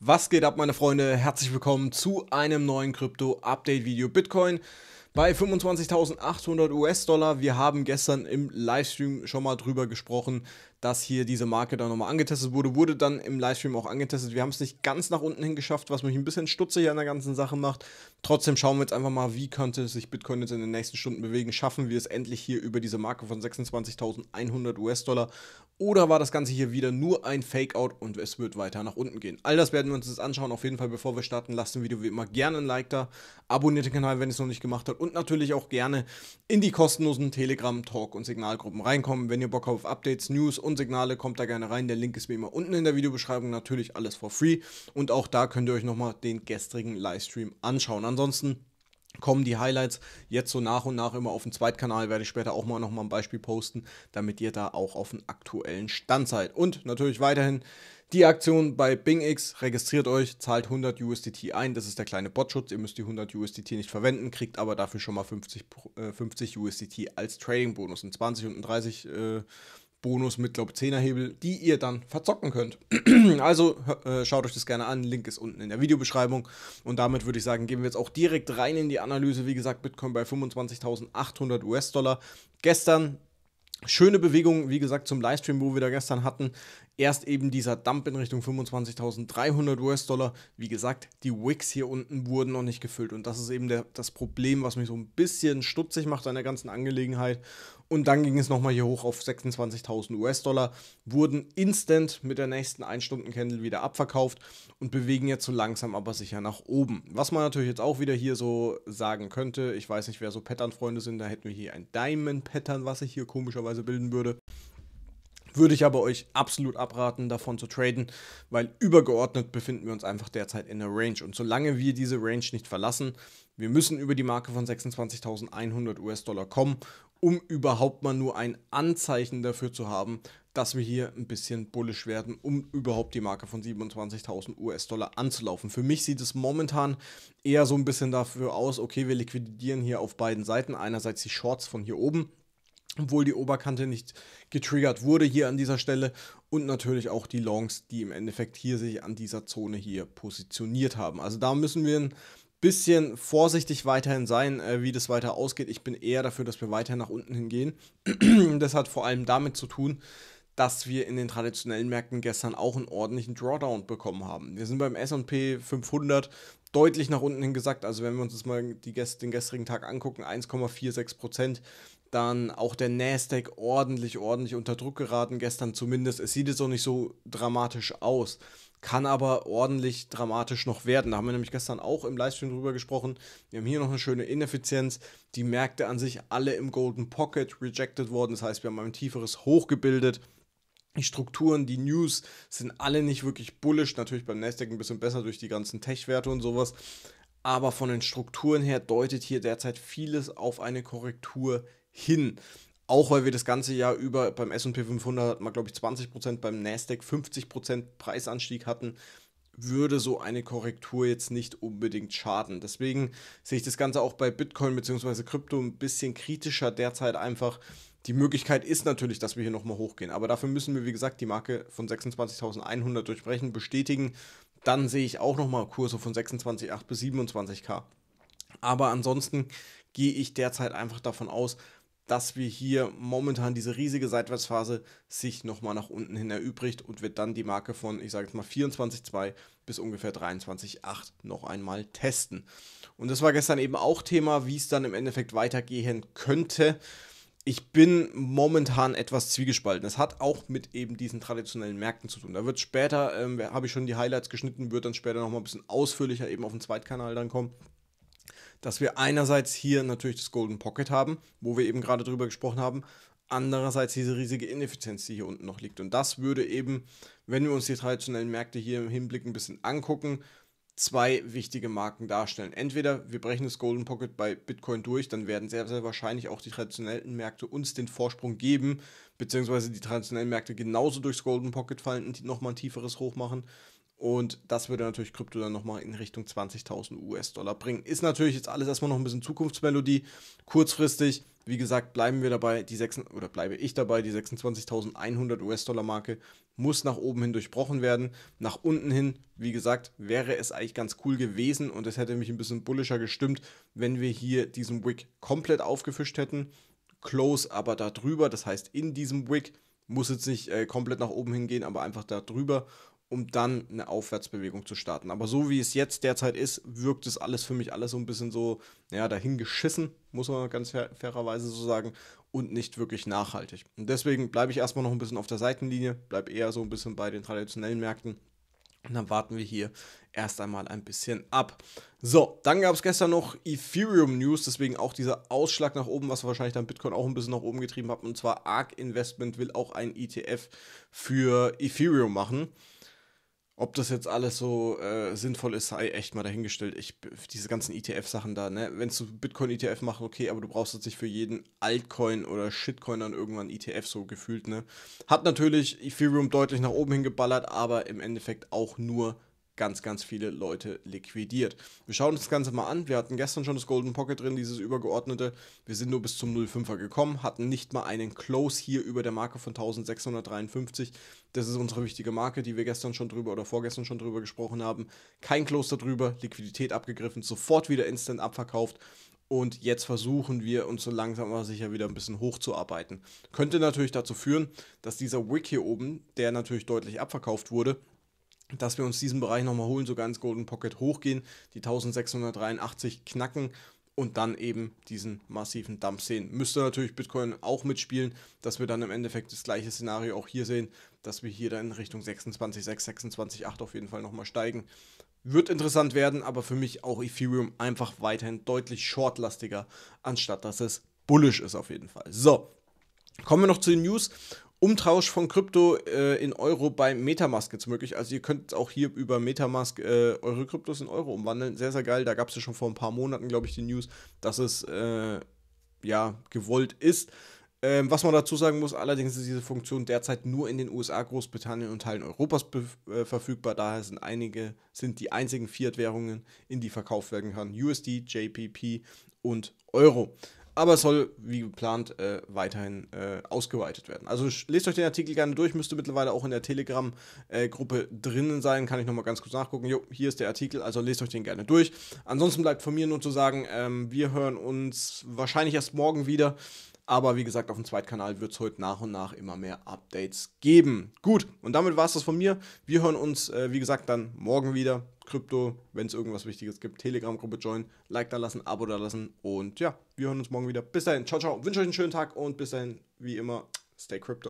Was geht ab, meine Freunde? Herzlich willkommen zu einem neuen Krypto-Update-Video. Bitcoin bei 25.800 US-Dollar. Wir haben gestern im Livestream schon mal drüber gesprochen, dass hier diese Marke dann nochmal angetestet wurde. Wurde dann im Livestream auch angetestet. Wir haben es nicht ganz nach unten hin geschafft, was mich ein bisschen stutzig an der ganzen Sache macht. Trotzdem schauen wir jetzt einfach mal, wie könnte sich Bitcoin jetzt in den nächsten Stunden bewegen. Schaffen wir es endlich hier über diese Marke von 26.100 US-Dollar? Oder war das Ganze hier wieder nur ein Fakeout und es wird weiter nach unten gehen? All das werden wir uns jetzt anschauen. Auf jeden Fall, bevor wir starten, lasst dem Video wie immer gerne ein Like da. Abonniert den Kanal, wenn ihr es noch nicht gemacht habt. Und natürlich auch gerne in die kostenlosen Telegram, Talk und Signalgruppen reinkommen. Wenn ihr Bock habt auf Updates, News und Signale, kommt da gerne rein. Der Link ist wie immer unten in der Videobeschreibung, natürlich alles for free. Und auch da könnt ihr euch nochmal den gestrigen Livestream anschauen. Ansonsten kommen die Highlights jetzt so nach und nach immer auf den Zweitkanal, werde ich später auch mal nochmal ein Beispiel posten, damit ihr da auch auf den aktuellen Stand seid. Und natürlich weiterhin die Aktion bei BingX, registriert euch, zahlt 100 USDT ein, das ist der kleine Botschutz, ihr müsst die 100 USDT nicht verwenden, kriegt aber dafür schon mal 50 USDT als Trading-Bonus, ein 20 und ein 30 Bonus mit, glaube ich, 10er Hebel, die ihr dann verzocken könnt. Also schaut euch das gerne an, Link ist unten in der Videobeschreibung und damit würde ich sagen, gehen wir jetzt auch direkt rein in die Analyse. Wie gesagt, Bitcoin bei 25.800 US-Dollar. Gestern schöne Bewegung, wie gesagt, zum Livestream, wo wir da gestern hatten. Erst eben dieser Dump in Richtung 25.300 US-Dollar. Wie gesagt, die Wicks hier unten wurden noch nicht gefüllt und das ist eben das Problem, was mich so ein bisschen stutzig macht an der ganzen Angelegenheit. Und dann ging es nochmal hier hoch auf 26.000 US-Dollar, wurden instant mit der nächsten 1-Stunden-Candle wieder abverkauft und bewegen jetzt so langsam aber sicher nach oben. Was man natürlich jetzt auch wieder hier so sagen könnte, ich weiß nicht, wer so Pattern-Freunde sind, da hätten wir hier ein Diamond-Pattern, was sich hier komischerweise bilden würde. Würde ich aber euch absolut abraten, davon zu traden, weil übergeordnet befinden wir uns einfach derzeit in der Range. Und solange wir diese Range nicht verlassen, wir müssen über die Marke von 26.100 US-Dollar kommen, um überhaupt mal nur ein Anzeichen dafür zu haben, dass wir hier ein bisschen bullish werden, um überhaupt die Marke von 27.000 US-Dollar anzulaufen. Für mich sieht es momentan eher so ein bisschen dafür aus, okay, wir liquidieren hier auf beiden Seiten, einerseits die Shorts von hier oben, obwohl die Oberkante nicht getriggert wurde hier an dieser Stelle und natürlich auch die Longs, die im Endeffekt hier sich an dieser Zone hier positioniert haben. Also da müssen wir ein bisschen vorsichtig weiterhin sein, wie das weiter ausgeht. Ich bin eher dafür, dass wir weiter nach unten hingehen. Das hat vor allem damit zu tun, dass wir in den traditionellen Märkten gestern auch einen ordentlichen Drawdown bekommen haben. Wir sind beim S&P 500 deutlich nach unten hin gesackt. Also wenn wir uns das mal den gestrigen Tag angucken, 1,46%. Dann auch der Nasdaq ordentlich unter Druck geraten gestern zumindest. Es sieht jetzt auch nicht so dramatisch aus, kann aber ordentlich dramatisch noch werden. Da haben wir nämlich gestern auch im Livestream drüber gesprochen. Wir haben hier noch eine schöne Ineffizienz. Die Märkte an sich alle im Golden Pocket rejected worden. Das heißt, wir haben ein tieferes Hoch gebildet. Die Strukturen, die News sind alle nicht wirklich bullish. Natürlich beim Nasdaq ein bisschen besser durch die ganzen Tech-Werte und sowas. Aber von den Strukturen her deutet hier derzeit vieles auf eine Korrektur hin. Auch weil wir das ganze Jahr über beim S&P 500 hatten wir, glaube ich, 20%, beim Nasdaq 50% Preisanstieg hatten, würde so eine Korrektur jetzt nicht unbedingt schaden. Deswegen sehe ich das Ganze auch bei Bitcoin bzw. Krypto ein bisschen kritischer derzeit einfach. Die Möglichkeit ist natürlich, dass wir hier nochmal hochgehen, aber dafür müssen wir, wie gesagt, die Marke von 26.100 durchbrechen, bestätigen. Dann sehe ich auch nochmal Kurse von 26,8 bis 27k. Aber ansonsten gehe ich derzeit einfach davon aus, dass wir hier momentan diese riesige Seitwärtsphase sich nochmal nach unten hin erübrigt und wird dann die Marke von, ich sage jetzt mal 24,2 bis ungefähr 23,8 noch einmal testen. Und das war gestern eben auch Thema, wie es dann im Endeffekt weitergehen könnte. Ich bin momentan etwas zwiegespalten. Das hat auch mit eben diesen traditionellen Märkten zu tun. Da wird später, habe ich schon die Highlights geschnitten, wird dann später nochmal ein bisschen ausführlicher eben auf den Zweitkanal dann kommen, dass wir einerseits hier natürlich das Golden Pocket haben, wo wir eben gerade drüber gesprochen haben, andererseits diese riesige Ineffizienz, die hier unten noch liegt. Und das würde eben, wenn wir uns die traditionellen Märkte hier im Hinblick ein bisschen angucken, zwei wichtige Marken darstellen. Entweder wir brechen das Golden Pocket bei Bitcoin durch, dann werden sehr, sehr wahrscheinlich auch die traditionellen Märkte uns den Vorsprung geben, beziehungsweise die traditionellen Märkte genauso durchs Golden Pocket fallen und nochmal ein tieferes Hoch machen. Und das würde natürlich Krypto dann nochmal in Richtung 20.000 US-Dollar bringen. Ist natürlich jetzt alles erstmal noch ein bisschen Zukunftsmelodie. Kurzfristig, Wie gesagt, bleiben wir dabei, bleibe ich dabei, die $26.100 US-Dollar Marke muss nach oben hin durchbrochen werden. Nach unten hin, wie gesagt, wäre es eigentlich ganz cool gewesen und es hätte mich ein bisschen bullischer gestimmt, wenn wir hier diesen Wick komplett aufgefischt hätten. Close aber da drüber, das heißt in diesem Wick, muss jetzt nicht komplett nach oben hingehen, aber einfach da drüber, um dann eine Aufwärtsbewegung zu starten. Aber so wie es jetzt derzeit ist, wirkt es alles für mich alles so ein bisschen so, ja, dahin geschissen, muss man ganz fairerweise so sagen, und nicht wirklich nachhaltig. Und deswegen bleibe ich erstmal noch ein bisschen auf der Seitenlinie, bleibe eher so ein bisschen bei den traditionellen Märkten. Und dann warten wir hier erst einmal ein bisschen ab. So, dann gab es gestern noch Ethereum News, deswegen auch dieser Ausschlag nach oben, was wahrscheinlich dann Bitcoin auch ein bisschen nach oben getrieben hat. Und zwar ARK Investment will auch ein ETF für Ethereum machen. Ob das jetzt alles so sinnvoll ist, sei echt mal dahingestellt. Diese ganzen ETF-Sachen da, ne? Wenn du Bitcoin-ETF machst, okay, aber du brauchst jetzt nicht für jeden Altcoin oder Shitcoin dann irgendwann ETF so gefühlt, ne? Hat natürlich Ethereum deutlich nach oben hingeballert, aber im Endeffekt auch nur ganz, ganz viele Leute liquidiert. Wir schauen uns das Ganze mal an. Wir hatten gestern schon das Golden Pocket drin, dieses übergeordnete. Wir sind nur bis zum 0,5er gekommen, hatten nicht mal einen Close hier über der Marke von 1653. Das ist unsere wichtige Marke, die wir gestern schon drüber oder vorgestern schon drüber gesprochen haben. Kein Close darüber, Liquidität abgegriffen, sofort wieder instant abverkauft. Und jetzt versuchen wir uns so langsam aber sicher wieder ein bisschen hochzuarbeiten. Könnte natürlich dazu führen, dass dieser Wick hier oben, der natürlich deutlich abverkauft wurde, dass wir uns diesen Bereich nochmal holen, sogar ins Golden Pocket hochgehen, die 1683 knacken und dann eben diesen massiven Dump sehen. Müsste natürlich Bitcoin auch mitspielen, dass wir dann im Endeffekt das gleiche Szenario auch hier sehen, dass wir hier dann in Richtung 26,6, 26,8 auf jeden Fall nochmal steigen. Wird interessant werden, aber für mich auch Ethereum einfach weiterhin deutlich shortlastiger, anstatt dass es bullish ist auf jeden Fall. So, kommen wir noch zu den News. Umtausch von Krypto in Euro bei MetaMask jetzt möglich. Also ihr könnt auch hier über MetaMask eure Kryptos in Euro umwandeln. Sehr, sehr geil. Da gab es ja schon vor ein paar Monaten, glaube ich, die News, dass es ja gewollt ist. Was man dazu sagen muss, allerdings ist diese Funktion derzeit nur in den USA, Großbritannien und Teilen Europas verfügbar. Daher sind die einzigen Fiat-Währungen, in die verkauft werden kann. USD, JPY und Euro. Aber es soll, wie geplant, weiterhin ausgeweitet werden. Also lest euch den Artikel gerne durch, müsste mittlerweile auch in der Telegram-Gruppe drinnen sein. Kann ich nochmal ganz kurz nachgucken. Jo, hier ist der Artikel, also lest euch den gerne durch. Ansonsten bleibt von mir nur zu sagen, wir hören uns wahrscheinlich erst morgen wieder. Aber wie gesagt, auf dem Zweitkanal wird es heute nach und nach immer mehr Updates geben. Gut, und damit war es das von mir. Wir hören uns, wie gesagt, dann morgen wieder. Krypto, wenn es irgendwas Wichtiges gibt, Telegram-Gruppe join, Like da lassen, Abo da lassen und ja, wir hören uns morgen wieder. Bis dahin, ciao, ciao, wünsche euch einen schönen Tag und bis dahin, wie immer, stay crypto.